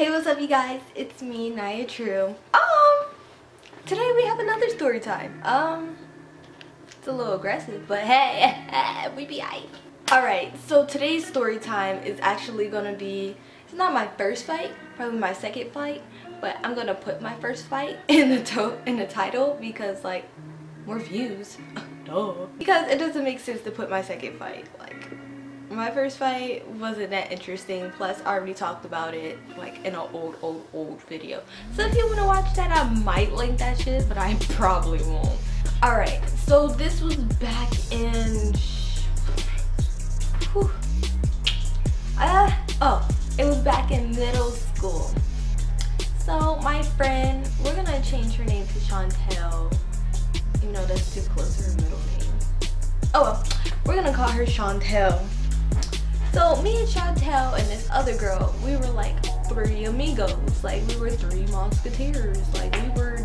Hey, what's up you guys? It's me, Naya True. Today we have another story time. It's a little aggressive, but hey, we be aight. Alright, so today's story time is actually gonna be, it's not my first fight, probably my second fight, but I'm gonna put my first fight in the title because, like, more views. Duh. Because it doesn't make sense to put my second fight, like, my first fight wasn't that interesting, plus I already talked about it like in an old video. So if you want to watch that, I might link that shit, but I probably won't. Alright, so this was back in... it was back in middle school. So my friend, we're going to change her name to Chantel. You know, that's too close to her middle name. Oh well, we're going to call her Chantel. So me and Chantel and this other girl, we were like three amigos, like we were three musketeers, like we were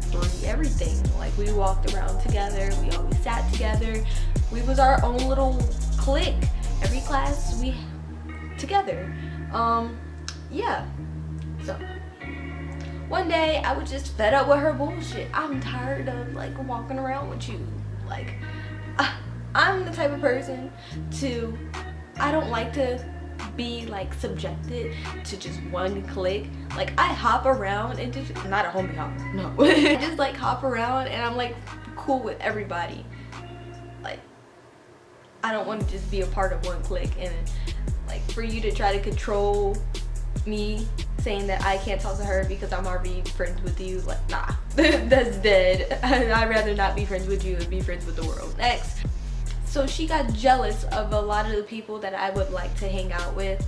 three everything. Like we walked around together, we always sat together, we was our own little clique. Every class we together. Yeah. So one day I was just fed up with her bullshit. I'm tired of like walking around with you. Like I'm the type of person to, I don't like to be like subjected to just one clique. Like I hop around and just, not a homie hop, no. I just like hop around and I'm like cool with everybody. Like I don't want to just be a part of one clique, and like for you to try to control me saying that I can't talk to her because I'm already friends with you, like nah, that's dead. I'd rather not be friends with you and be friends with the world. Next. So she got jealous of a lot of the people that I would like to hang out with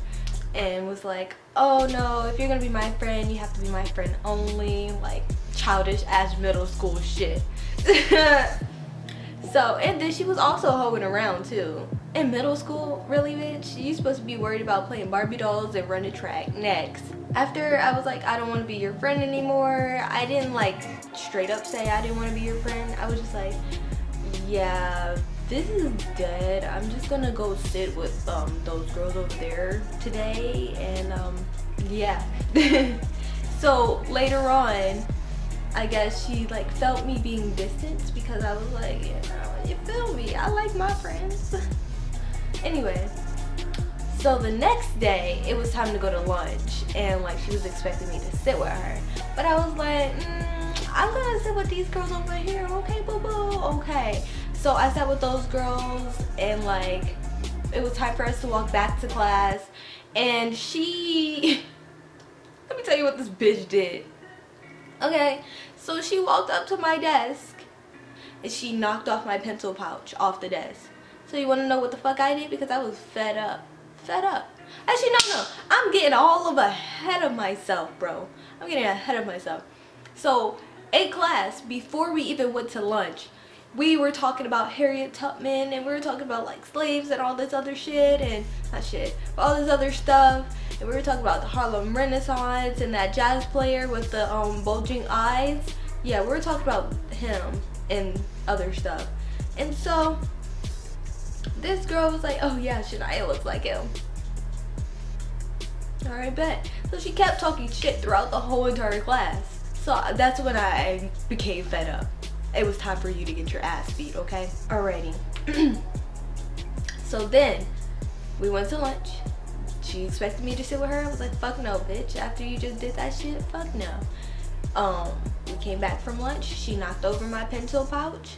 and was like, oh no, if you're gonna be my friend, you have to be my friend only. Like childish ass middle school shit. So, and then she was also hoeing around too. In middle school, really bitch? You supposed to be worried about playing Barbie dolls and running track. Next. After I was like, I don't want to be your friend anymore. I didn't like straight up say I didn't want to be your friend. I was just like, yeah, this is dead. I'm just gonna go sit with those girls over there today, and yeah. So later on, I guess she like felt me being distant because I was like, you know, you feel me, I like my friends. Anyway, so the next day it was time to go to lunch, and like she was expecting me to sit with her, but I was like, I'm gonna sit with these girls over here, okay boo boo, okay. So I sat with those girls, and like it was time for us to walk back to class, and she let me tell you what this bitch did. Okay, so she walked up to my desk and she knocked off my pencil pouch off the desk. So you want to know what the fuck I did? Because I was fed up. Fed up. Actually no, I'm getting all of ahead of myself, bro. I'm getting ahead of myself. So in class, before we even went to lunch, we were talking about Harriet Tubman, and we were talking about like slaves and all this other shit, and not shit, but all this other stuff, and we were talking about the Harlem Renaissance and that jazz player with the bulging eyes. Yeah, we were talking about him and other stuff. And so this girl was like, oh yeah, Shania looks like him. Alright, bet. So she kept talking shit throughout the whole entire class. So that's when I became fed up. It was time for you to get your ass beat, okay? Alrighty. So then, we went to lunch. She expected me to sit with her. I was like, fuck no, bitch. After you just did that shit, fuck no. We came back from lunch. She knocked over my pencil pouch.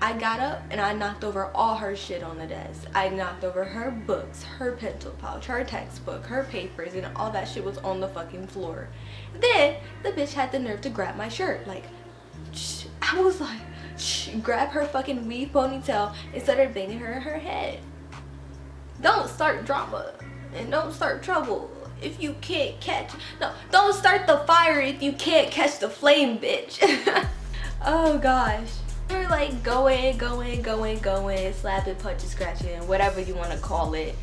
I got up and I knocked over all her shit on the desk. I knocked over her books, her pencil pouch, her textbook, her papers, and all that shit was on the fucking floor. Then, the bitch had the nerve to grab my shirt. Like, I was like, grab her fucking weave ponytail and started banging her in her head. Don't start drama and don't start trouble if you can't catch, no, don't start the fire if you can't catch the flame, bitch. Oh gosh. We're like going, slapping, punching, scratching, whatever you want to call it.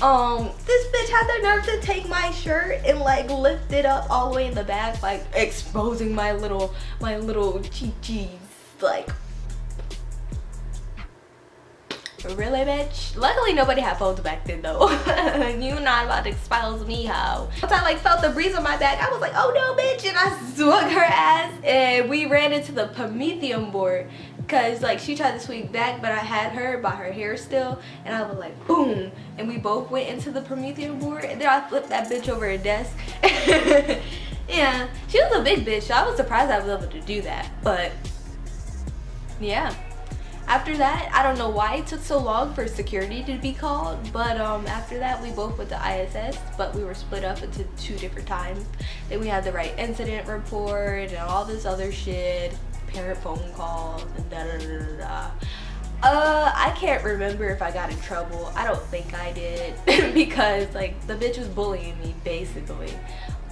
This bitch had the nerve to take my shirt and like lift it up all the way in the back, like exposing my little chi-chis. Like Really, bitch? Luckily nobody had phones back then though. You not about to expose me, hoe. Once I like felt the breeze on my back, I was like, oh no, bitch, and I swung her ass and we ran into the Prometheum board because like she tried to sweep back, but I had her by her hair still, and I was like, boom, and we both went into the Prometheum board, and then I flipped that bitch over a desk. Yeah, she was a big bitch, so I was surprised I was able to do that, but yeah. After that, I don't know why it took so long for security to be called, but after that we both went to ISS, but we were split up into two different times. Then we had the right incident report and all this other shit, parent phone calls, and da da da da. I can't remember if I got in trouble. I don't think I did because like the bitch was bullying me basically,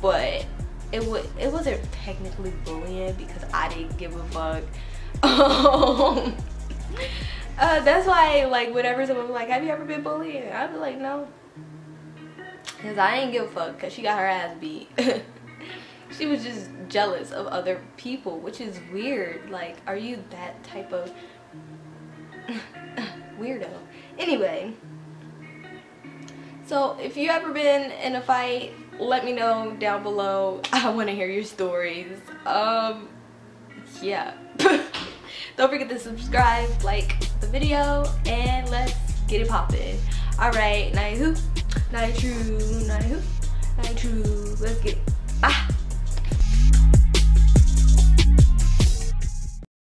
but it wasn't technically bullying because I didn't give a fuck. That's why like whenever someone's like, have you ever been bullied? I'd be like, no, because I ain't give a fuck, because she got her ass beat. She was just jealous of other people, which is weird. Like, are you that type of weirdo? Anyway, so if you ever been in a fight, let me know down below. I want to hear your stories. Yeah. Don't forget to subscribe, like the video, and let's get it poppin'. Alright, Naya True, Naya True, Naya True, let's get it. Bye!